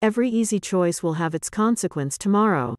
Every easy choice will have its consequence tomorrow.